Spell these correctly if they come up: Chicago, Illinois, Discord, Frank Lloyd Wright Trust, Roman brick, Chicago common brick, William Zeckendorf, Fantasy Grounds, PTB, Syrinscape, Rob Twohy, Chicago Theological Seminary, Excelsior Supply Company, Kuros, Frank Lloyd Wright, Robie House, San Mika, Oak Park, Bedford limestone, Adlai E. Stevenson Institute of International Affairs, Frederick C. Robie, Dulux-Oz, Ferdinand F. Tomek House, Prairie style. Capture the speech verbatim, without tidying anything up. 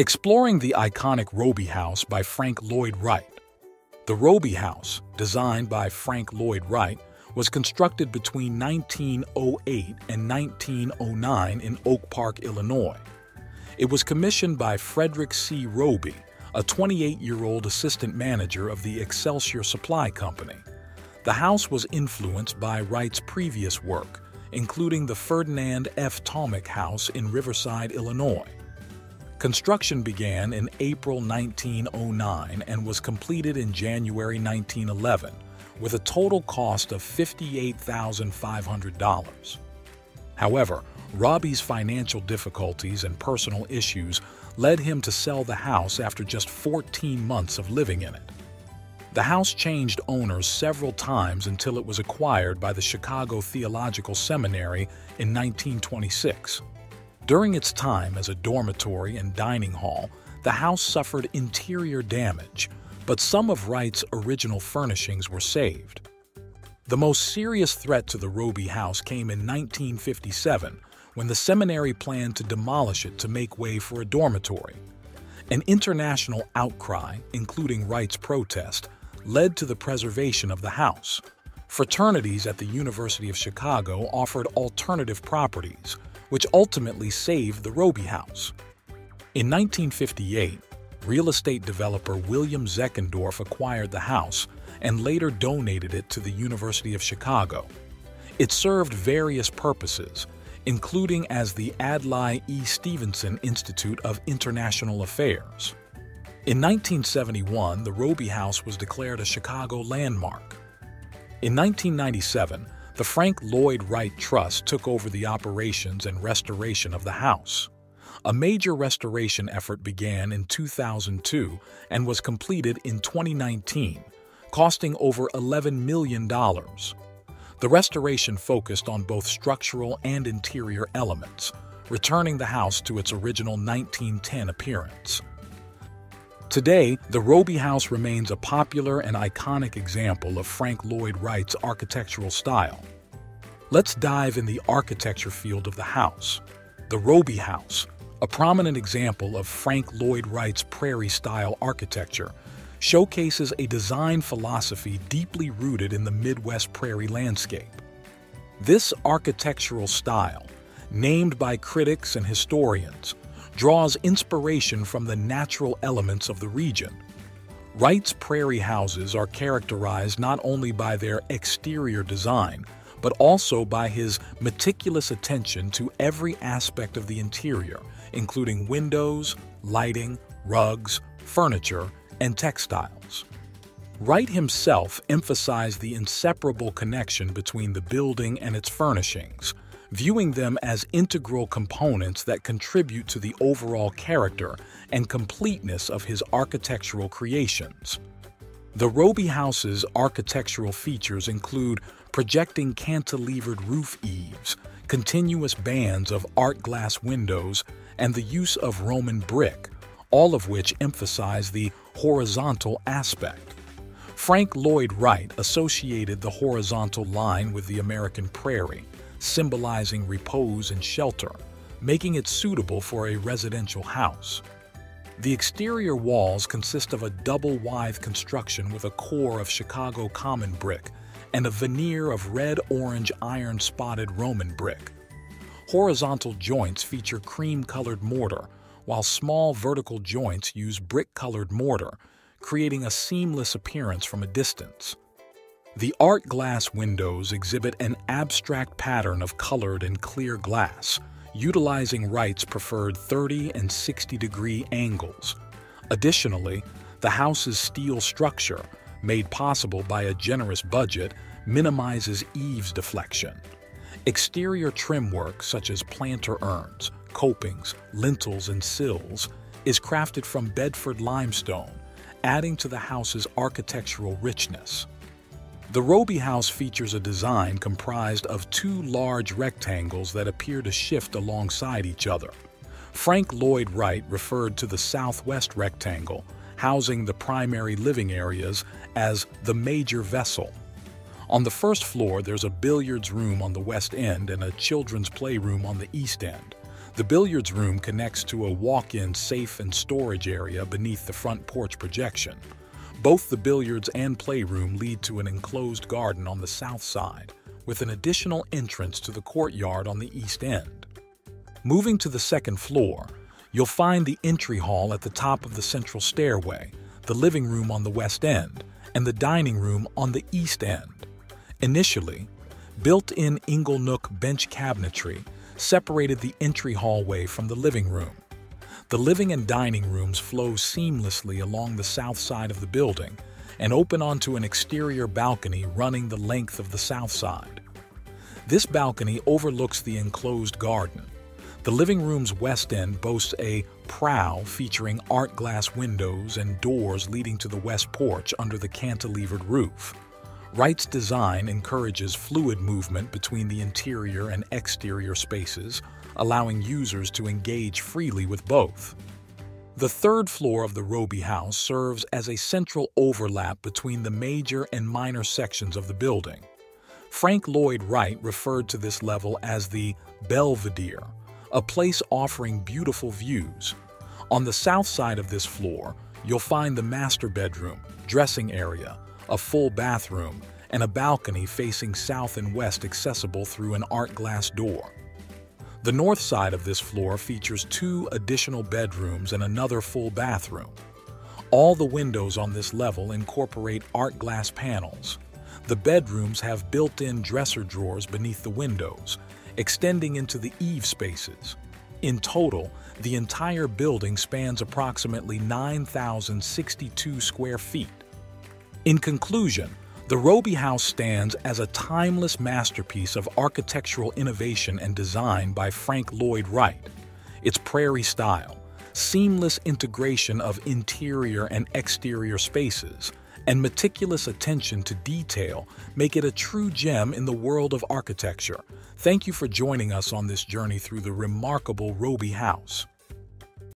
Exploring the iconic Robie House by Frank Lloyd Wright. The Robie House, designed by Frank Lloyd Wright, was constructed between nineteen oh eight and nineteen oh nine in Oak Park, Illinois. It was commissioned by Frederick C. Robie, a twenty-eight-year-old assistant manager of the Excelsior Supply Company. The house was influenced by Wright's previous work, including the Ferdinand F. Tomek House in Riverside, Illinois. Construction began in April nineteen oh nine and was completed in January nineteen eleven, with a total cost of fifty-eight thousand five hundred dollars. However, Robie's financial difficulties and personal issues led him to sell the house after just fourteen months of living in it. The house changed owners several times until it was acquired by the Chicago Theological Seminary in nineteen twenty-six. During its time as a dormitory and dining hall, the house suffered interior damage, but some of Wright's original furnishings were saved. The most serious threat to the Robie House came in nineteen fifty-seven, when the seminary planned to demolish it to make way for a dormitory. An international outcry, including Wright's protest, led to the preservation of the house. Fraternities at the University of Chicago offered alternative properties, which ultimately saved the Robie House. In nineteen fifty-eight, real estate developer William Zeckendorf acquired the house and later donated it to the University of Chicago. It served various purposes, including as the Adlai E. Stevenson Institute of International Affairs. In nineteen seventy-one, the Robie House was declared a Chicago landmark. In nineteen ninety-seven, the Frank Lloyd Wright Trust took over the operations and restoration of the house. A major restoration effort began in two thousand two and was completed in twenty nineteen, costing over eleven million dollars. The restoration focused on both structural and interior elements, returning the house to its original nineteen ten appearance. Today, the Robie House remains a popular and iconic example of Frank Lloyd Wright's architectural style. Let's dive in the architecture field of the house. The Robie House, a prominent example of Frank Lloyd Wright's Prairie style architecture, showcases a design philosophy deeply rooted in the Midwest prairie landscape. This architectural style, named by critics and historians, draws inspiration from the natural elements of the region. Wright's prairie houses are characterized not only by their exterior design, but also by his meticulous attention to every aspect of the interior, including windows, lighting, rugs, furniture, and textiles. Wright himself emphasized the inseparable connection between the building and its furnishings, viewing them as integral components that contribute to the overall character and completeness of his architectural creations. The Robie House's architectural features include projecting cantilevered roof eaves, continuous bands of art glass windows, and the use of Roman brick, all of which emphasize the horizontal aspect. Frank Lloyd Wright associated the horizontal line with the American prairie, symbolizing repose and shelter, making it suitable for a residential house. The exterior walls consist of a double-wide construction with a core of Chicago common brick and a veneer of red-orange iron-spotted Roman brick. Horizontal joints feature cream-colored mortar, while small vertical joints use brick-colored mortar, creating a seamless appearance from a distance. The art glass windows exhibit an abstract pattern of colored and clear glass, utilizing Wright's preferred thirty and sixty degree angles. Additionally, the house's steel structure, made possible by a generous budget, minimizes eaves deflection. Exterior trim work such as planter urns, copings, lintels, and sills is crafted from Bedford limestone, adding to the house's architectural richness. The Robie House features a design comprised of two large rectangles that appear to shift alongside each other. Frank Lloyd Wright referred to the southwest rectangle, housing the primary living areas, as the major vessel. On the first floor, there's a billiards room on the west end and a children's playroom on the east end. The billiards room connects to a walk-in safe and storage area beneath the front porch projection. Both the billiards and playroom lead to an enclosed garden on the south side, with an additional entrance to the courtyard on the east end. Moving to the second floor, you'll find the entry hall at the top of the central stairway, the living room on the west end, and the dining room on the east end. Initially, built-in inglenook bench cabinetry separated the entry hallway from the living room. The living and dining rooms flow seamlessly along the south side of the building and open onto an exterior balcony running the length of the south side. This balcony overlooks the enclosed garden. The living room's west end boasts a prow featuring art glass windows and doors leading to the west porch under the cantilevered roof. Wright's design encourages fluid movement between the interior and exterior spaces, allowing users to engage freely with both. The third floor of the Robie House serves as a central overlap between the major and minor sections of the building. Frank Lloyd Wright referred to this level as the Belvedere, a place offering beautiful views. On the south side of this floor, you'll find the master bedroom, dressing area, a full bathroom, and a balcony facing south and west accessible through an art glass door. The north side of this floor features two additional bedrooms and another full bathroom. All the windows on this level incorporate art glass panels. The bedrooms have built-in dresser drawers beneath the windows, extending into the eave spaces. In total, the entire building spans approximately nine thousand sixty-two square feet. In conclusion, the Robie House stands as a timeless masterpiece of architectural innovation and design by Frank Lloyd Wright. Its prairie style, seamless integration of interior and exterior spaces, and meticulous attention to detail make it a true gem in the world of architecture. Thank you for joining us on this journey through the remarkable Robie House.